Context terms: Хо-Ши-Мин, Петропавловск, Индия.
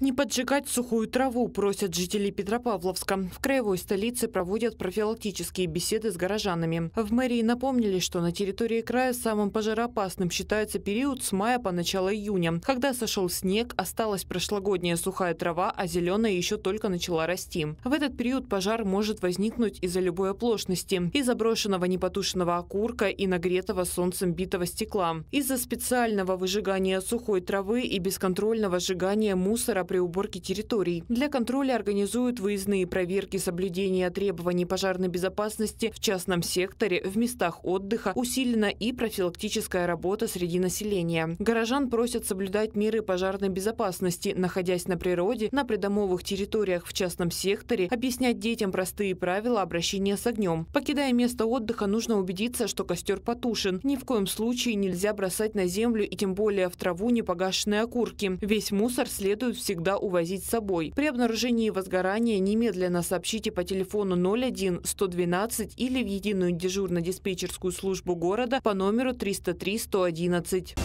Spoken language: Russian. Не поджигать сухую траву просят жители Петропавловска. В краевой столице проводят профилактические беседы с горожанами. В мэрии напомнили, что на территории края самым пожароопасным считается период с мая по начало июня. Когда сошел снег, осталась прошлогодняя сухая трава, а зеленая еще только начала расти. В этот период пожар может возникнуть из-за любой оплошности, из-за брошенного непотушенного окурка и нагретого солнцем битого стекла, из-за специального выжигания сухой травы и бесконтрольного сжигания мусора при уборке территорий. Для контроля организуют выездные проверки соблюдения требований пожарной безопасности в частном секторе, в местах отдыха, усилена и профилактическая работа среди населения. Горожан просят соблюдать меры пожарной безопасности, находясь на природе, на придомовых территориях в частном секторе, объяснять детям простые правила обращения с огнем. Покидая место отдыха, нужно убедиться, что костер потушен. Ни в коем случае нельзя бросать на землю и тем более в траву непогашенные окурки. Весь мусор следует всегда увозить с собой. При обнаружении возгорания немедленно сообщите по телефону 01-112 или в единую дежурно-диспетчерскую службу города по номеру 303-111.